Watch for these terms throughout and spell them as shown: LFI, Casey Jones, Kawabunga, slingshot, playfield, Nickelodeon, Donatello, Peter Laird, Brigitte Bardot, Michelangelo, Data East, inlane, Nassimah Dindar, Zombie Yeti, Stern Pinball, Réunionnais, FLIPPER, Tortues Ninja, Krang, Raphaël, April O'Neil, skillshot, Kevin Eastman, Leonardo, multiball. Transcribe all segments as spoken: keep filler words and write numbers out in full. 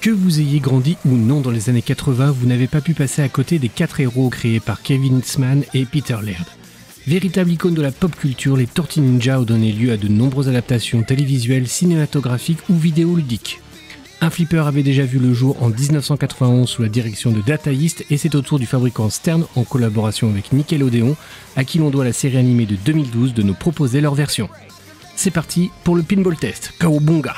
Que vous ayez grandi ou non dans les années quatre-vingt, vous n'avez pas pu passer à côté des quatre héros créés par Kevin Eastman et Peter Laird. Véritable icône de la pop culture, les Tortues Ninja ont donné lieu à de nombreuses adaptations télévisuelles, cinématographiques ou vidéoludiques. Un flipper avait déjà vu le jour en mille neuf cent quatre-vingt-onze sous la direction de Data East et c'est au tour du fabricant Stern, en collaboration avec Nickelodeon, à qui l'on doit la série animée de deux mille douze, de nous proposer leur version. C'est parti pour le pinball test. Kawabunga!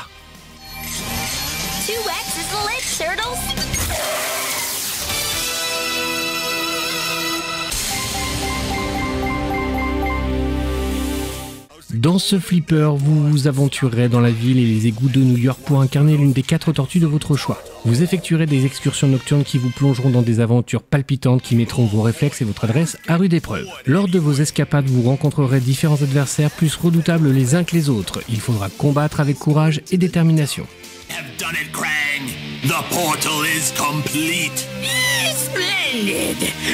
Dans ce flipper, vous vous aventurerez dans la ville et les égouts de New York pour incarner l'une des quatre tortues de votre choix. Vous effectuerez des excursions nocturnes qui vous plongeront dans des aventures palpitantes qui mettront vos réflexes et votre adresse à rude épreuve. Lors de vos escapades, vous rencontrerez différents adversaires plus redoutables les uns que les autres. Il faudra combattre avec courage et détermination. I've done it, Krang. The portal is complete.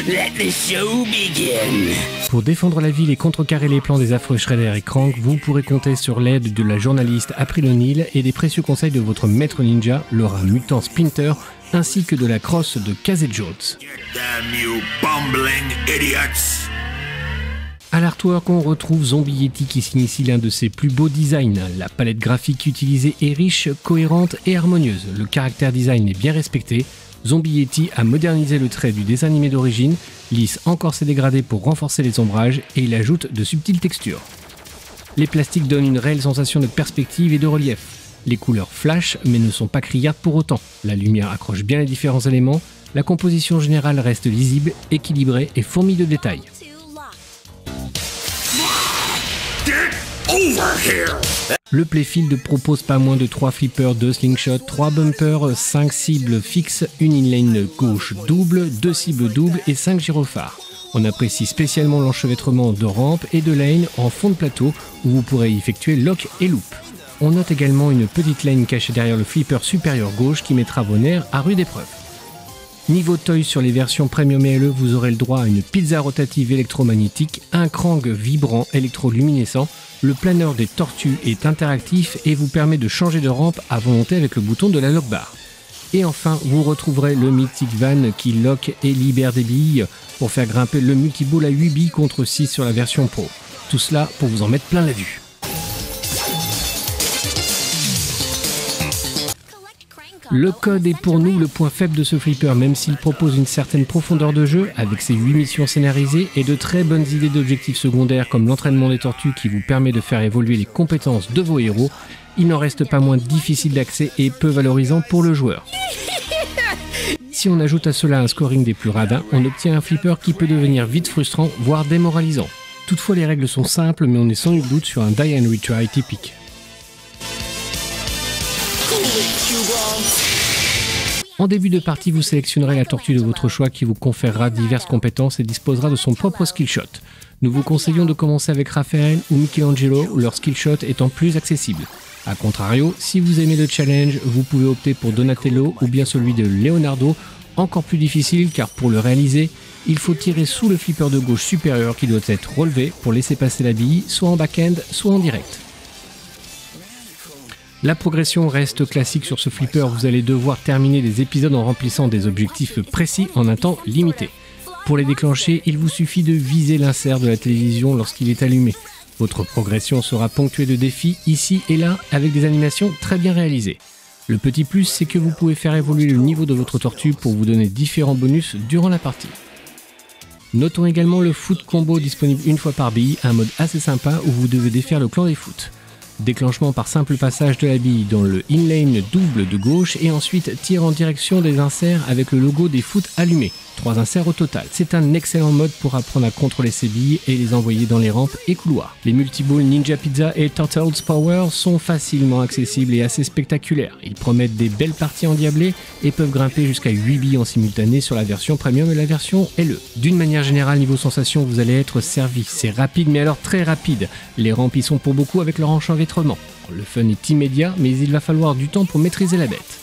Let the show begin. Pour défendre la ville et contrecarrer les plans des affreux Shredder et Krang, vous pourrez compter sur l'aide de la journaliste April O'Neil et des précieux conseils de votre maître ninja, le rat mutant Splinter, ainsi que de la crosse de Casey Jones. À l'artwork, on retrouve Zombie Yeti qui signe ici l'un de ses plus beaux designs. La palette graphique utilisée est riche, cohérente et harmonieuse. Le caractère design est bien respecté. Zombie Yeti a modernisé le trait du dessin animé d'origine, lisse encore ses dégradés pour renforcer les ombrages et il ajoute de subtiles textures. Les plastiques donnent une réelle sensation de perspective et de relief. Les couleurs flashent mais ne sont pas criardes pour autant. La lumière accroche bien les différents éléments, la composition générale reste lisible, équilibrée et fourmille de détails. Le playfield propose pas moins de trois flippers, deux slingshots, trois bumpers, cinq cibles fixes, une inline gauche double, deux cibles doubles et cinq gyrophares. On apprécie spécialement l'enchevêtrement de rampes et de lanes en fond de plateau où vous pourrez effectuer lock et loop. On note également une petite lane cachée derrière le flipper supérieur gauche qui mettra vos nerfs à rude épreuve. Niveau toy, sur les versions Premium et L E, vous aurez le droit à une pizza rotative électromagnétique, un Krang vibrant électroluminescent. Le planeur des tortues est interactif et vous permet de changer de rampe à volonté avec le bouton de la lock bar. Et enfin, vous retrouverez le mythique van qui lock et libère des billes pour faire grimper le multiball à huit billes contre six sur la version pro. Tout cela pour vous en mettre plein la vue. Le code est pour nous le point faible de ce flipper, même s'il propose une certaine profondeur de jeu avec ses huit missions scénarisées et de très bonnes idées d'objectifs secondaires comme l'entraînement des tortues qui vous permet de faire évoluer les compétences de vos héros. Il n'en reste pas moins difficile d'accès et peu valorisant pour le joueur. Si on ajoute à cela un scoring des plus radins, on obtient un flipper qui peut devenir vite frustrant, voire démoralisant. Toutefois, les règles sont simples, mais on est sans doute sur un die and retry typique. En début de partie, vous sélectionnerez la tortue de votre choix qui vous conférera diverses compétences et disposera de son propre skillshot. Nous vous conseillons de commencer avec Raphaël ou Michelangelo, leur skillshot étant plus accessible. A contrario, si vous aimez le challenge, vous pouvez opter pour Donatello ou bien celui de Leonardo, encore plus difficile car pour le réaliser, il faut tirer sous le flipper de gauche supérieur qui doit être relevé pour laisser passer la bille, soit en back-end, soit en direct. La progression reste classique sur ce flipper, vous allez devoir terminer les épisodes en remplissant des objectifs précis en un temps limité. Pour les déclencher, il vous suffit de viser l'insert de la télévision lorsqu'il est allumé. Votre progression sera ponctuée de défis ici et là avec des animations très bien réalisées. Le petit plus, c'est que vous pouvez faire évoluer le niveau de votre tortue pour vous donner différents bonus durant la partie. Notons également le foot combo disponible une fois par bille, un mode assez sympa où vous devez défaire le clan des foot. Déclenchement par simple passage de la bille dans le inlane double de gauche et ensuite tir en direction des inserts avec le logo des foot allumé. Trois inserts au total. C'est un excellent mode pour apprendre à contrôler ses billes et les envoyer dans les rampes et couloirs. Les multiballs Ninja Pizza et Turtles Power sont facilement accessibles et assez spectaculaires. Ils promettent des belles parties endiablées et peuvent grimper jusqu'à huit billes en simultané sur la version Premium et la version L E. D'une manière générale, niveau sensation, vous allez être servi. C'est rapide mais alors très rapide. Les rampes y sont pour beaucoup avec leur enchevêtrement. Le fun est immédiat mais il va falloir du temps pour maîtriser la bête.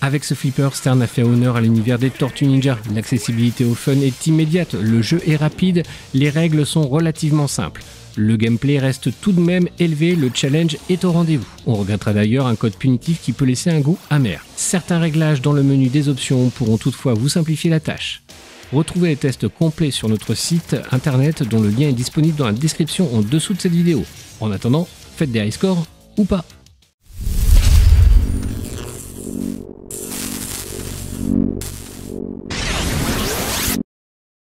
Avec ce flipper, Stern a fait honneur à l'univers des Tortues Ninja. L'accessibilité au fun est immédiate, le jeu est rapide, les règles sont relativement simples. Le gameplay reste tout de même élevé, le challenge est au rendez-vous. On regrettera d'ailleurs un code punitif qui peut laisser un goût amer. Certains réglages dans le menu des options pourront toutefois vous simplifier la tâche. Retrouvez les tests complets sur notre site internet dont le lien est disponible dans la description en dessous de cette vidéo. En attendant, faites des high scores ou pas.